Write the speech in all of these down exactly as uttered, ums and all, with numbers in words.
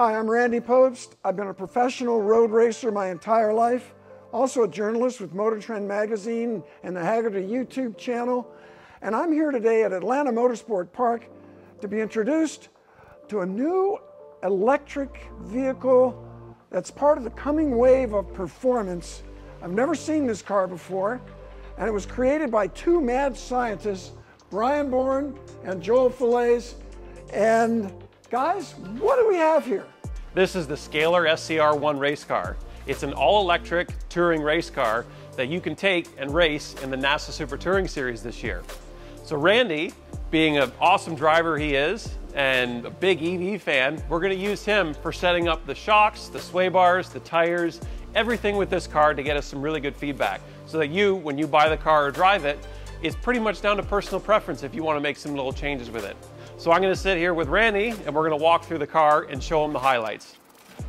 Hi, I'm Randy Pobst. I've been a professional road racer my entire life, also a journalist with Motor Trend Magazine and the Hagerty YouTube channel. And I'm here today at Atlanta Motorsport Park to be introduced to a new electric vehicle that's part of the coming wave of performance. I've never seen this car before, and it was created by two mad scientists, Brian Bourne and Joel Feliz. And guys, what do we have here? This is the Scalar S C R one race car. It's an all-electric touring race car that you can take and race in the NASA Super Touring Series this year. So Randy, being an awesome driver he is, and a big E V fan, we're gonna use him for setting up the shocks, the sway bars, the tires, everything with this car to get us some really good feedback. So that you, when you buy the car or drive it, it's pretty much down to personal preference if you wanna make some little changes with it. So I'm gonna sit here with Randy and we're gonna walk through the car and show him the highlights.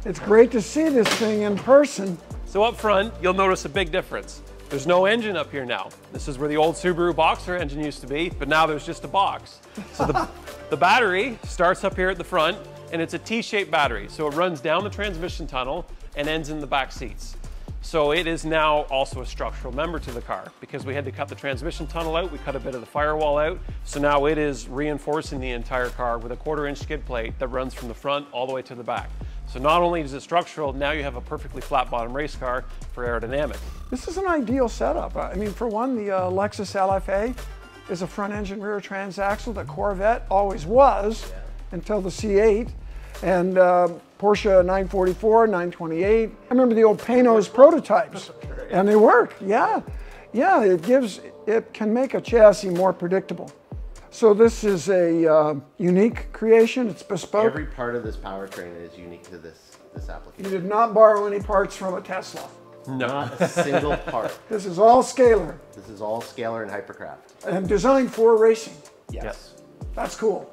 It's great to see this thing in person. So up front, you'll notice a big difference. There's no engine up here now. This is where the old Subaru Boxer engine used to be, but now there's just a box. So the, the battery starts up here at the front, and it's a T-shaped battery. So it runs down the transmission tunnel and ends in the back seats. So it is now also a structural member to the car because we had to cut the transmission tunnel out, we cut a bit of the firewall out. So now it is reinforcing the entire car with a quarter inch skid plate that runs from the front all the way to the back. So not only is it structural, now you have a perfectly flat bottom race car for aerodynamic. This is an ideal setup. I mean, for one, the uh, Lexus L F A is a front engine rear transaxle. The Corvette always was, yeah, until the C eight. And uh, Porsche nine forty-four, nine twenty-eight. I remember the old Panos prototypes, and they work, yeah. Yeah, it gives, it can make a chassis more predictable. So this is a uh, unique creation, it's bespoke. Every part of this powertrain is unique to this, this application. You did not borrow any parts from a Tesla. No. Not a single part. This is all Scalar. This is all Scalar and Hypercraft. And designed for racing. Yes. Yes. That's cool.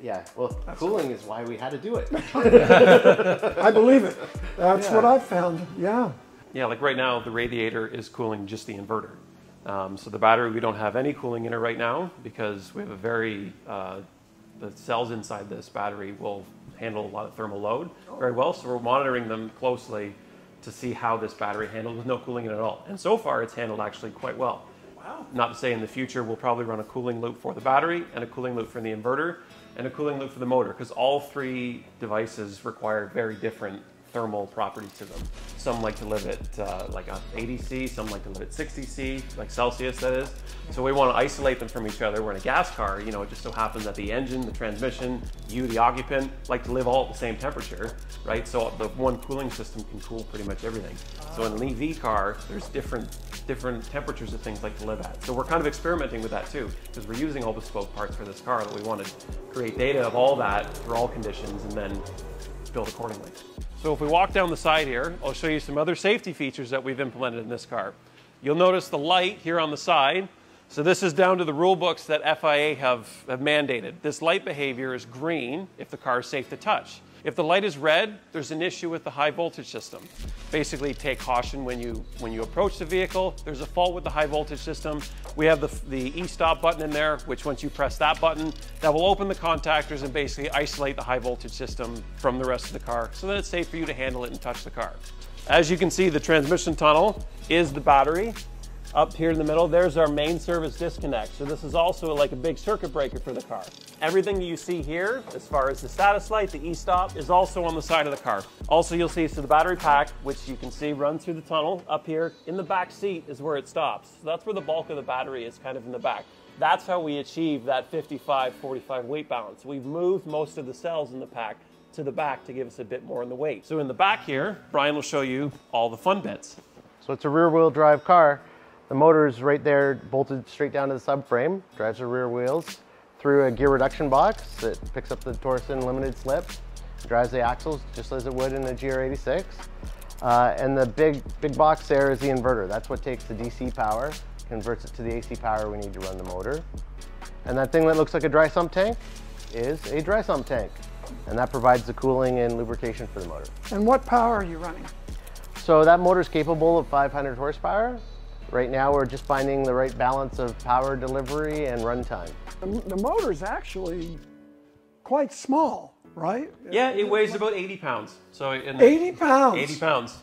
Yeah, well, that's cooling cool. is why we had to do it. I believe it. That's yeah. what I found, yeah. Yeah, like right now, the radiator is cooling just the inverter. Um, so the battery, we don't have any cooling in it right now because we have a very, uh, the cells inside this battery will handle a lot of thermal load very well. So we're monitoring them closely to see how this battery handled with no cooling in it at all. And so far, it's handled actually quite well. Wow. Not to say in the future, we'll probably run a cooling loop for the battery and a cooling loop for the inverter and a cooling loop for the motor, because all three devices require very different thermal properties to them. Some like to live at uh, like eighty C, some like to live at sixty C, like Celsius that is. So we want to isolate them from each other. We're in a gas car, you know, it just so happens that the engine, the transmission, you, the occupant, like to live all at the same temperature, right? So the one cooling system can cool pretty much everything. So in an E V car, there's different different temperatures that things like to live at. So we're kind of experimenting with that too, because we're using all bespoke parts for this car that we want to create data of all that for all conditions and then build accordingly. So if we walk down the side here, I'll show you some other safety features that we've implemented in this car. You'll notice the light here on the side. So this is down to the rule books that F I A have, have mandated. This light behavior is green if the car is safe to touch. If the light is red, there's an issue with the high voltage system. Basically, take caution when you, when you approach the vehicle. There's a fault with the high voltage system. We have the, the e-stop button in there, which once you press that button, that will open the contactors and basically isolate the high voltage system from the rest of the car so that it's safe for you to handle it and touch the car. As you can see, the transmission tunnel is the battery. Up here in the middle, there's our main service disconnect. So this is also like a big circuit breaker for the car. Everything you see here, as far as the status light, the e-stop, is also on the side of the car. Also, you'll see, so the battery pack, which you can see run through the tunnel up here, in the back seat is where it stops. So that's where the bulk of the battery is, kind of in the back. That's how we achieve that fifty-five forty-five weight balance. We've moved most of the cells in the pack to the back to give us a bit more in the weight. So in the back here, Brian will show you all the fun bits. So it's a rear-wheel drive car. The motor is right there, bolted straight down to the subframe, drives the rear wheels through a gear reduction box. It picks up the torsion limited slip, drives the axles just as it would in a G R eighty-six. Uh, and the big, big box there is the inverter. That's what takes the D C power, converts it to the A C power we need to run the motor. And that thing that looks like a dry sump tank is a dry sump tank. And that provides the cooling and lubrication for the motor. And what power are you running? So that motor is capable of five hundred horsepower. Right now, we're just finding the right balance of power delivery and runtime. The motor's actually quite small. right? Yeah, it weighs about eighty pounds. So in eighty pounds? eighty pounds.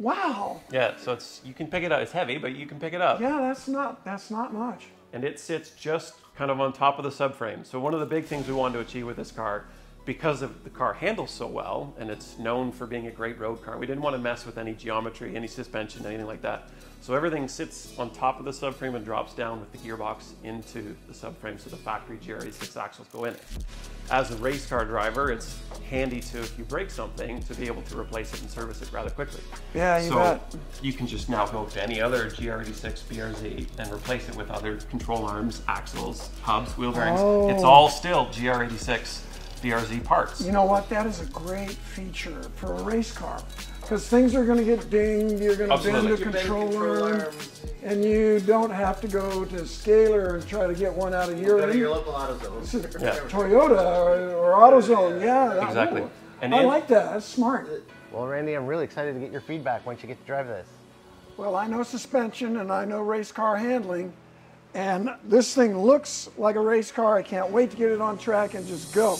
Wow. Yeah, so it's, you can pick it up. It's heavy, but you can pick it up. Yeah, that's not, that's not much. And it sits just kind of on top of the subframe. So one of the big things we wanted to achieve with this car, because of the car handles so well, and it's known for being a great road car, we didn't want to mess with any geometry, any suspension, anything like that. So everything sits on top of the subframe and drops down with the gearbox into the subframe, so the factory G R eighty-six axles go in it. As a race car driver, it's handy to, if you break something, to be able to replace it and service it rather quickly. Yeah, you bet. So you can just now go to any other G R eighty-six, B R Z, and replace it with other control arms, axles, hubs, wheel bearings. Oh. It's all still G R eighty-six, B R Z parts. You know what, that is a great feature for a race car. Because things are going to get dinged, you're going to bend the controller, and you don't have to go to Scalar and try to get one out of here. Go to your local AutoZone. Yeah. Toyota or, or AutoZone, yeah. yeah. Exactly. Cool. And I it, like that, that's smart. Well, Randy, I'm really excited to get your feedback once you get to drive this. Well, I know suspension and I know race car handling, and this thing looks like a race car. I can't wait to get it on track and just go.